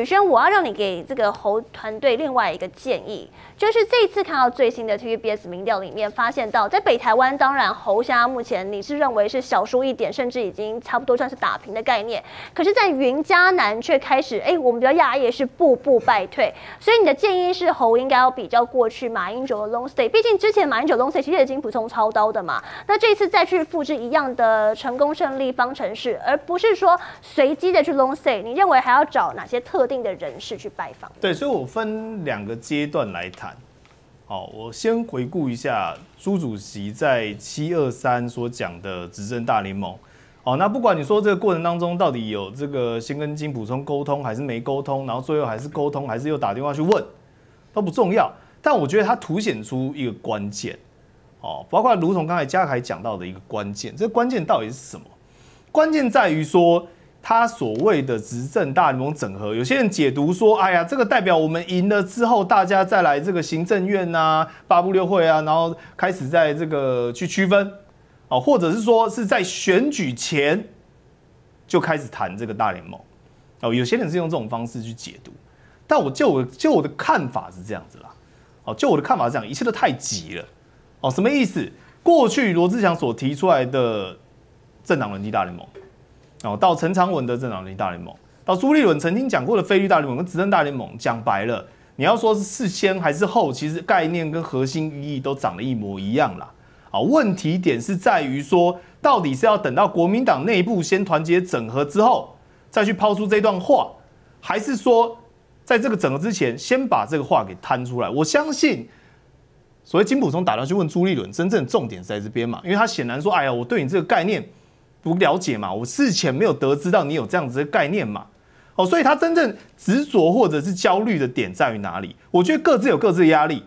宇轩，我要让你给这个侯团队另外一个建议，就是这一次看到最新的 TVBS 民调里面，发现到在北台湾，当然侯虾目前你是认为是小输一点，甚至已经差不多算是打平的概念，可是，在云嘉南却开始，我们比较讶异是步步败退。所以你的建议是侯应该要比较过去马英九的 Longstay， 毕竟之前马英九 Longstay 其实已经不送操刀的嘛，那这一次再去复制一样的成功胜利方程式，而不是说随机的去 Longstay， 你认为还要找哪些特定的人士去拜访？对，所以我分两个阶段来谈。好，我先回顾一下朱主席在723所讲的执政大联盟。好，那不管你说这个过程当中到底有这个先跟金溥聪沟通还是没沟通，然后最后还是沟通，还是又打电话去问，都不重要。但我觉得它凸显出一个关键，哦，包括如同刚才嘉凯讲到的一个关键，这关键到底是什么？关键在于说。 他所谓的执政大联盟整合，有些人解读说，哎呀，这个代表我们赢了之后，大家再来这个行政院啊、8部6会啊，然后开始在这个去区分，啊，或者是说是在选举前就开始谈这个大联盟，哦，有些人是用这种方式去解读，但就我的看法是这样子啦，哦，就我的看法是这样，一切都太急了，哦，什么意思？过去罗志祥所提出来的政党轮替大联盟。 哦，到陈长文的政党轮替大联盟，到朱立伦曾经讲过的非律大联盟跟执政大联盟，讲白了，你要说是事先还是后，其实概念跟核心意义都长得一模一样啦。啊，问题点是在于说，到底是要等到国民党内部先团结整合之后，再去抛出这段话，还是说在这个整合之前，先把这个话给摊出来？我相信。 所谓金溥聪打算去问朱立伦，真正重点是在这边嘛，因为他显然说，哎呀，我对你这个概念。 不了解嘛？我事前没有得知到你有这样子的概念嘛？哦，所以他真正执着或者是焦虑的点在于哪里？我觉得各自有各自的压力。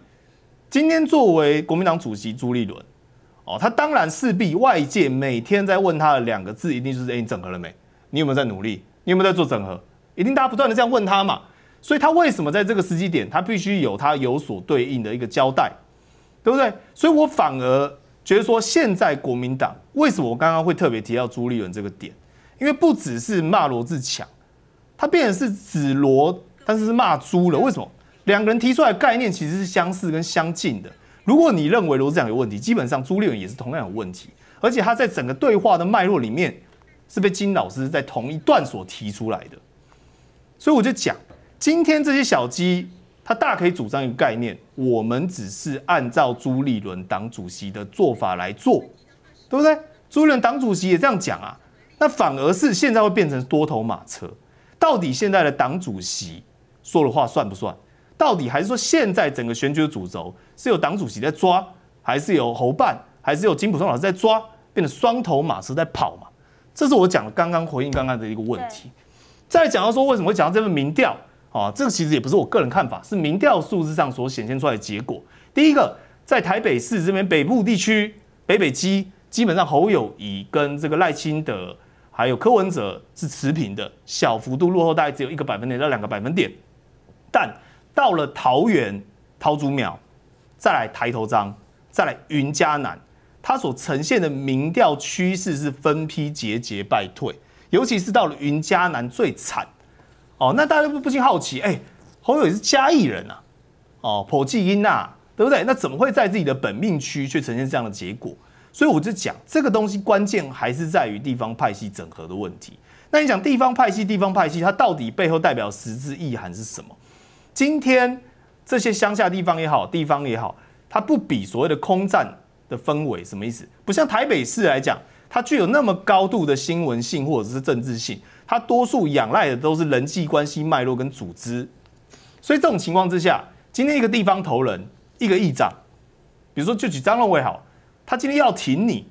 今天作为国民党主席朱立伦，哦，他当然势必外界每天在问他的两个字，一定就是你整合了没？你有没有在努力？你有没有在做整合？一定大家不断的这样问他嘛。所以他为什么在这个时机点，他必须有他有所对应的一个交代，对不对？所以我反而。 觉得说现在国民党为什么我刚刚会特别提到朱立伦这个点？因为不只是骂罗志强，他变成是指罗，但是是骂朱了。为什么？两个人提出来的概念其实是相似跟相近的。如果你认为罗志强有问题，基本上朱立伦也是同样有问题，而且他在整个对话的脉络里面是被金老师在同一段所提出来的。所以我就讲，今天这些小鸡。 他大可以主张一个概念，我们只是按照朱立伦党主席的做法来做，对不对？朱立伦党主席也这样讲啊，那反而是现在会变成多头马车。到底现在的党主席说的话算不算？到底还是说现在整个选举的主轴是由党主席在抓，还是由侯办，还是由金溥聪老师在抓，变成双头马车在跑嘛？这是我讲的刚刚回应刚刚的一个问题。再讲到说为什么会讲到这份民调。 啊，这个其实也不是我个人看法，是民调数字上所显现出来的结果。第一个，在台北市这边北部地区，北基基本上侯友宜跟这个赖清德还有柯文哲是持平的，小幅度落后，大概只有1个百分点到2个百分点。但到了桃园、桃竹苗，再来台头彰，再来云嘉南，它所呈现的民调趋势是分批节节败退，尤其是到了云嘉南最惨。 哦，那大家不禁好奇，侯友宜是嘉义人啊，哦，普济因啊，对不对？那怎么会在自己的本命区却呈现这样的结果？所以我就讲，这个东西关键还是在于地方派系整合的问题。那你讲地方派系，它到底背后代表实质意涵是什么？今天这些乡下地方也好，它不比所谓的空战的氛围，什么意思？不像台北市来讲，它具有那么高度的新闻性或者是政治性。 他多数仰赖的都是人际关系脉络跟组织，所以这种情况之下，今天一个地方头人，一个议长，比如说就举张荣伟好，他今天要挺你，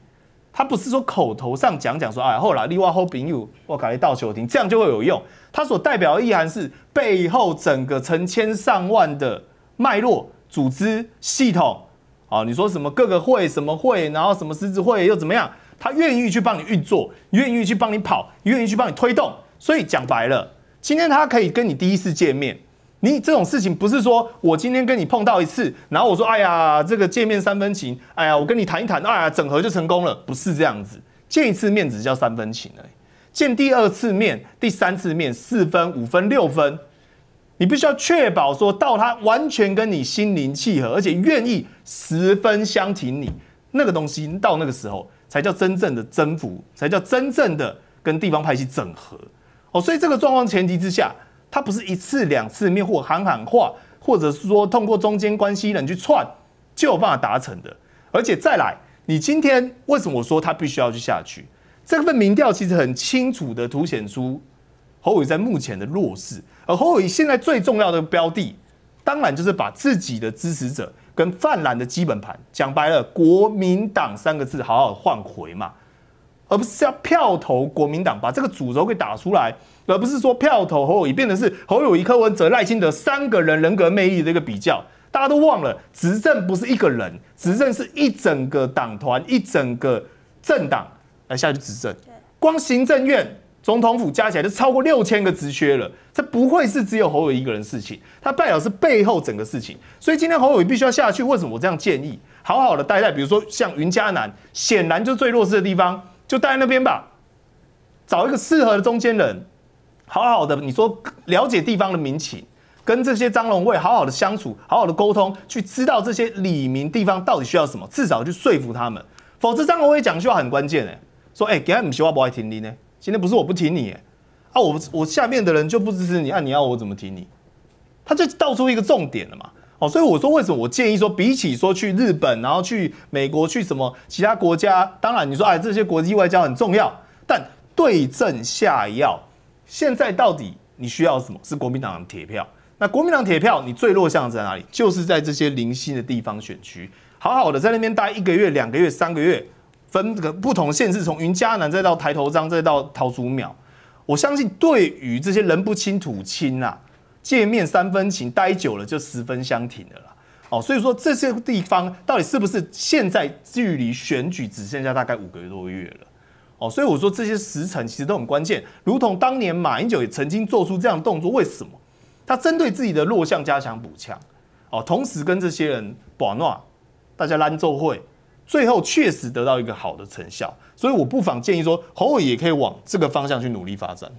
他不是说口头上讲说，哎，后来另外后朋友我搞一道球亭，这样就会有用。他所代表的意涵是背后整个成千上万的脉络、组织系统，啊，你说什么各个会什么会，然后什么狮子会又怎么样？ 他愿意去帮你运作，愿意去帮你跑，愿意去帮你推动。所以讲白了，今天他可以跟你第一次见面，你这种事情不是说我今天跟你碰到一次，然后我说哎呀这个见面三分情，哎呀我跟你谈一谈，哎呀整合就成功了，不是这样子。见一次面只叫三分情而已，见第2次面、第3次面4分、5分、6分，你必须要确保说到他完全跟你心灵契合，而且愿意十分相挺你，那个东西到那个时候才叫真正的征服，才叫真正的跟地方派系整合。哦，所以这个状况前提之下，他不是一次两次面或喊话，或者是说通过中间关系人去串就有办法达成的。而且再来，你今天为什么我说他必须要去下去？这份民调其实很清楚的凸显出侯友宜在目前的弱势，而侯友宜现在最重要的标的，当然就是把自己的支持者跟泛蓝的基本盘，讲白了，国民党三个字好好换回嘛，而不是要票投国民党，把这个主轴给打出来，而不是说票投侯友宜，变成是侯友宜、柯文哲、赖清德三个人人格魅力的一个比较。大家都忘了，执政不是一个人，执政是一整个党团、一整个政党来下去执政，光行政院、总统府加起来就超过6000个职缺了，这不会是只有侯友宜一个人的事情，他代表是背后整个事情，所以今天侯友宜必须要下去。为什么我这样建议？好好的待在，比如说像云嘉南，显然就最弱势的地方，就待在那边吧，找一个适合的中间人，好好的，你说了解地方的民情，跟这些张荣惠好好的相处，好好的沟通，去知道这些里民地方到底需要什么，至少去说服他们。否则张荣惠讲句话很关键哎，说哎，给他们说话不爱听你呢。今天不是我不挺你耶，啊我下面的人就不支持你，啊你要我怎么挺你？他就道出一个重点了嘛，哦，所以我说为什么我建议说，比起说去日本，然后去美国，去什么其他国家，当然你说哎这些国际外交很重要，但对症下药，现在到底你需要什么？是国民党的铁票。那国民党铁票你最弱项在哪里？就是在这些零星的地方选区，好好的在那边待1个月、2个月、3个月。分个不同县市，从云嘉南再到台头张，再到桃竹苗，我相信对于这些人不亲土亲啊，见面3分情，待久了就10分相挺了啦。哦，所以说这些地方到底是不是现在距离选举只剩下大概5个多月了？哦，所以我说这些时辰其实都很关键，如同当年马英九也曾经做出这样的动作，为什么？他针对自己的弱项加强补强，哦，同时跟这些人把闹，大家拦奏会。最后确实得到一个好的成效，所以我不妨建议说，侯友宜也可以往这个方向去努力发展。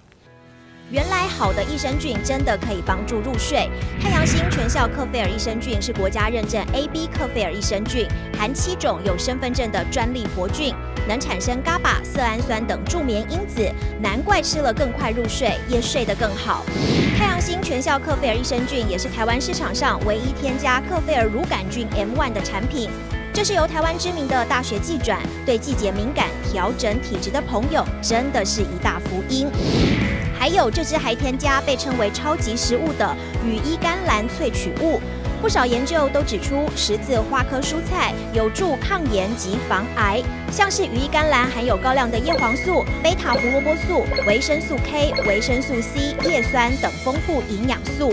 原来好的益生菌真的可以帮助入睡。太阳星全效克菲尔益生菌是国家认证 AB 克菲尔益生菌，含7种有身份证的专利活菌，能产生 GABA、色氨酸等助眠因子，难怪吃了更快入睡，也睡得更好。太阳星全效克菲尔益生菌也是台湾市场上唯一添加克菲尔乳杆菌 M1 的产品。这是由台湾知名的大学季转，对季节敏感、调整体质的朋友，真的是一大福音。还有这支还添加被称为超级食物的羽衣甘蓝萃取物，不少研究都指出，10字花科蔬菜有助抗炎及防癌。像是羽衣甘蓝含有高量的叶黄素、贝塔胡萝卜素、维生素 K、维生素 C、叶酸等丰富营养素。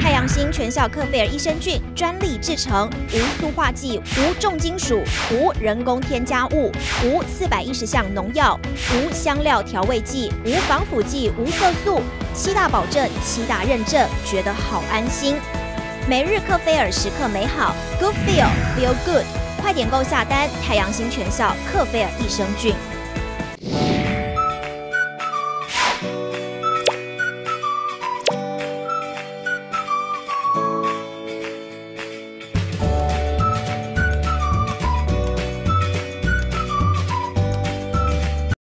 太阳星全效克菲尔益生菌专利制成，无塑化剂、无重金属、无人工添加物、无410项农药、无香料调味剂、无防腐剂、无色素，7大保证、7大认证，觉得好安心。每日克菲尔时刻美好 ，Good Feel Feel Good， 快点购下单！太阳星全效克菲尔益生菌。